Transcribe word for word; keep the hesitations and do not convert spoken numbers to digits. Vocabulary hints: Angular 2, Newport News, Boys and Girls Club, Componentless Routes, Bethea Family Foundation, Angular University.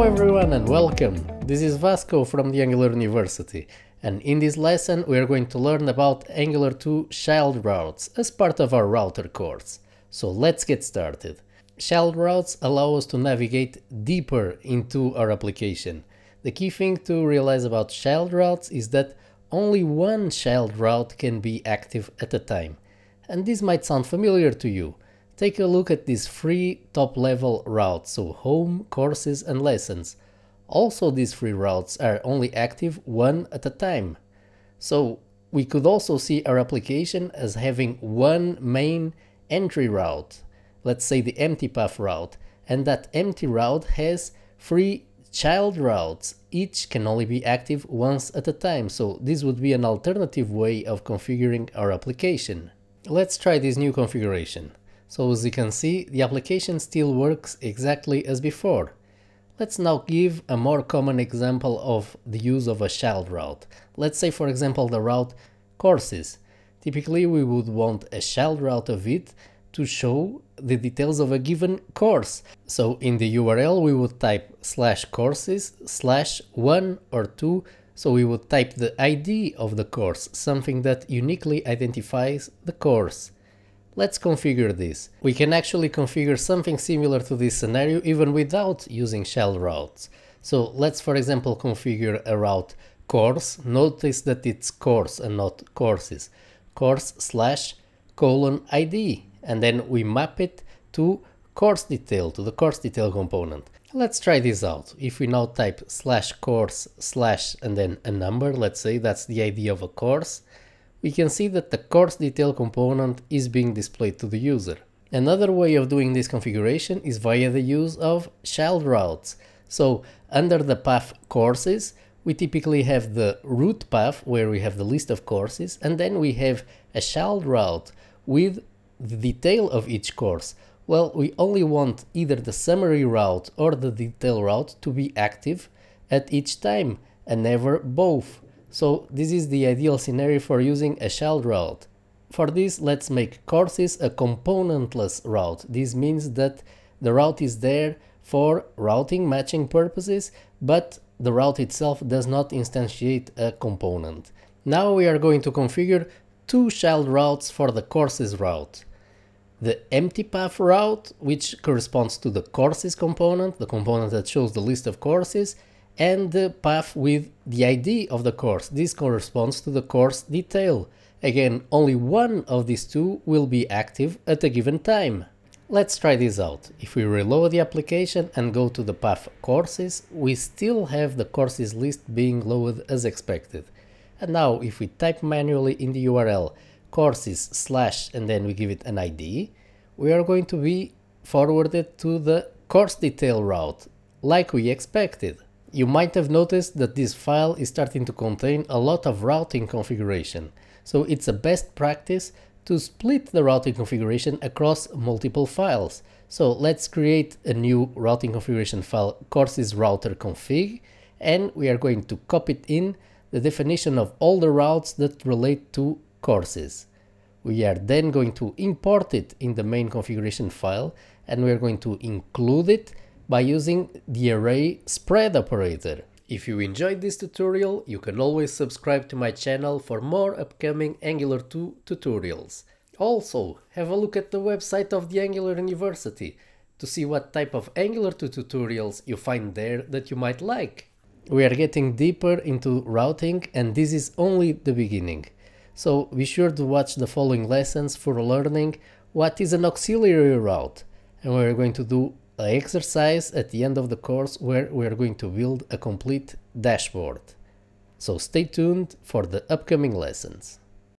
Hello everyone and welcome! This is Vasco from the Angular University, and in this lesson we are going to learn about Angular two child routes as part of our router course. So let's get started. Child routes allow us to navigate deeper into our application. The key thing to realize about child routes is that only one child route can be active at a time. And this might sound familiar to you. Take a look at these free top-level routes, so home, courses and lessons. Also, these free routes are only active one at a time. So we could also see our application as having one main entry route, let's say the empty path route, and that empty route has three child routes, each can only be active once at a time, so this would be an alternative way of configuring our application. Let's try this new configuration. So as you can see, the application still works exactly as before. Let's now give a more common example of the use of a child route. Let's say, for example, the route courses. Typically we would want a child route of it to show the details of a given course. So in the U R L we would type slash courses slash one or two. So we would type the I D of the course, something that uniquely identifies the course. Let's configure this. We can actually configure something similar to this scenario even without using child routes. So let's, for example, configure a route course. Notice that it's course and not courses. Course slash colon I D, and then we map it to course detail, to the course detail component. Let's try this out. If we now type slash course slash and then a number, let's say that's the I D of a course, we can see that the course detail component is being displayed to the user. Another way of doing this configuration is via the use of child routes. So under the path courses, we typically have the root path where we have the list of courses, and then we have a child route with the detail of each course. Well, we only want either the summary route or the detail route to be active at each time and never both. So this is the ideal scenario for using a child route. For this, let's make courses a componentless route. This means that the route is there for routing matching purposes, but the route itself does not instantiate a component. Now we are going to configure two child routes for the courses route. The empty path route, which corresponds to the courses component, the component that shows the list of courses, and the path with the I D of the course. This corresponds to the course detail. Again, only one of these two will be active at a given time. Let's try this out. If we reload the application and go to the path courses, we still have the courses list being loaded as expected. And now if we type manually in the U R L courses slash and then we give it an I D, we are going to be forwarded to the course detail route, like we expected. You might have noticed that this file is starting to contain a lot of routing configuration, so it's a best practice to split the routing configuration across multiple files. So let's create a new routing configuration file, courses router config, and we are going to copy in the definition of all the routes that relate to courses. We are then going to import it in the main configuration file, and we are going to include it by using the array spread operator. If you enjoyed this tutorial, you can always subscribe to my channel for more upcoming Angular two tutorials. Also, have a look at the website of the Angular University to see what type of Angular two tutorials you find there that you might like. We are getting deeper into routing, and this is only the beginning. So be sure to watch the following lessons for learning what is an auxiliary route, and we are going to do an exercise at the end of the course where we are going to build a complete dashboard. So stay tuned for the upcoming lessons.